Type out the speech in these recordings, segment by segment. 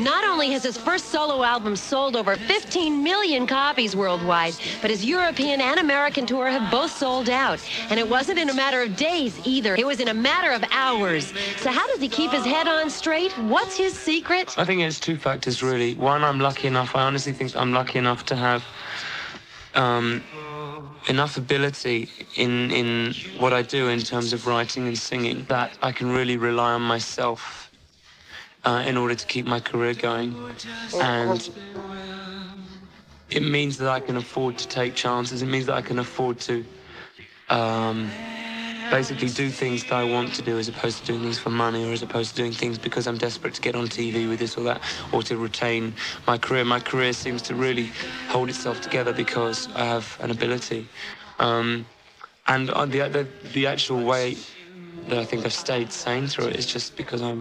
Not only has his first solo album sold over 15 million copies worldwide, but his European and American tour have both sold out. And it wasn't in a matter of days either. It was in a matter of hours. So how does he keep his head on straight? What's his secret? I think it's two factors, really. One, I'm lucky enough. I honestly think I'm lucky enough to have enough ability in what I do in terms of writing and singing that I can really rely on myself in order to keep my career going. And it means that I can afford to take chances. It means that I can afford to basically do things that I want to do as opposed to doing things for money or as opposed to doing things because I'm desperate to get on TV with this or that or to retain my career. My career seems to really hold itself together because I have an ability. And the actual way that I think I've stayed sane through it is just because I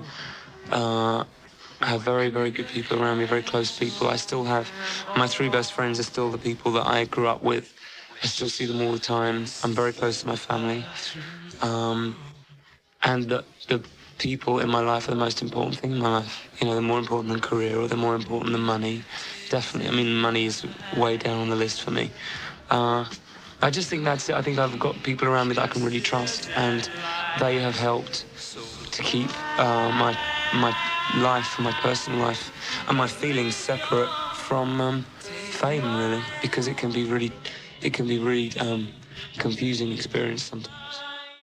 have very, very good people around me, very close people. I still have my three best friends are still the people that I grew up with. I still see them all the time. I'm very close to my family. And the people in my life are the most important thing in my life. You know, they're more important than career or they're more important than money. Definitely. I mean, money is way down on the list for me. I just think that's it. I think I've got people around me that I can really trust, and they have helped to keep my life, my personal life, and my feelings separate from fame, really, because it can be really confusing experience sometimes.